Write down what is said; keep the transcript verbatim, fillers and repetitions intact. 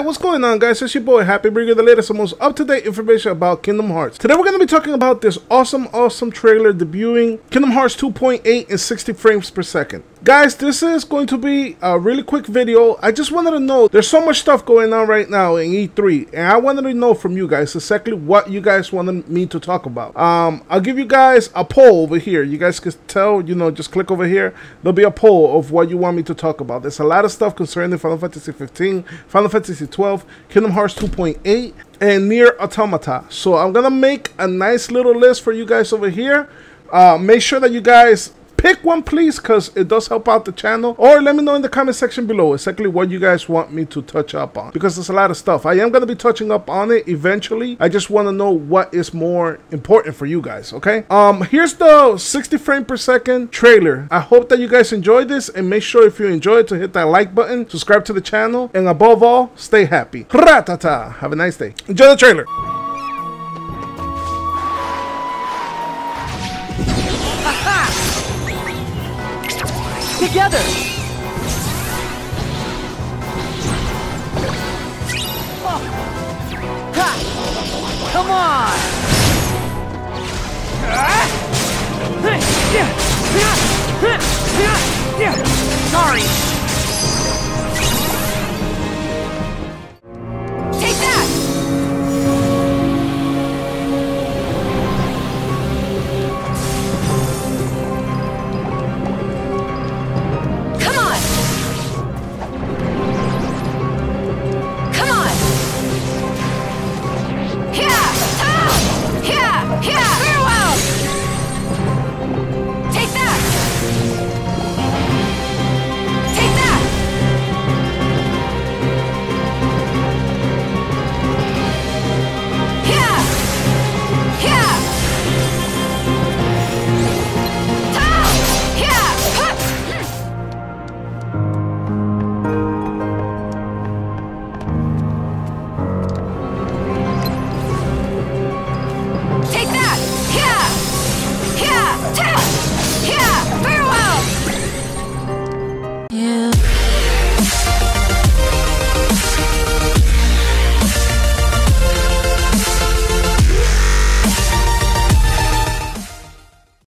yeah, what's going on, guys? It's your boy Happy, bringing you the latest and most up-to-date information about Kingdom Hearts. Today we're going to be talking about this awesome, awesome trailer debuting Kingdom Hearts two point eight in sixty frames per second. Guys, this is going to be a really quick video. I just wanted to know, there's so much stuff going on right now in E three, and I wanted to know from you guys exactly what you guys wanted me to talk about. Um, I'll give you guys a poll over here. You guys can tell, you know, just click over here. There'll be a poll of what you want me to talk about. There's a lot of stuff concerning Final Fantasy fifteen, Final Fantasy twelve, Kingdom Hearts two point eight, and Nier Automata. So I'm gonna make a nice little list for you guys over here. Uh, make sure that you guys pick one, please, because it does help out the channel. Or let me know in the comment section below exactly what you guys want me to touch up on, because there's a lot of stuff. I am going to be touching up on it eventually. I just want to know what is more important for you guys, okay? Um, here's the sixty frame per second trailer. I hope that you guys enjoy this, and make sure if you enjoy it to hit that like button, subscribe to the channel, and above all, stay happy. Ratata! Have a nice day. Enjoy the trailer. Together! Oh. Ha. Come on! Sorry!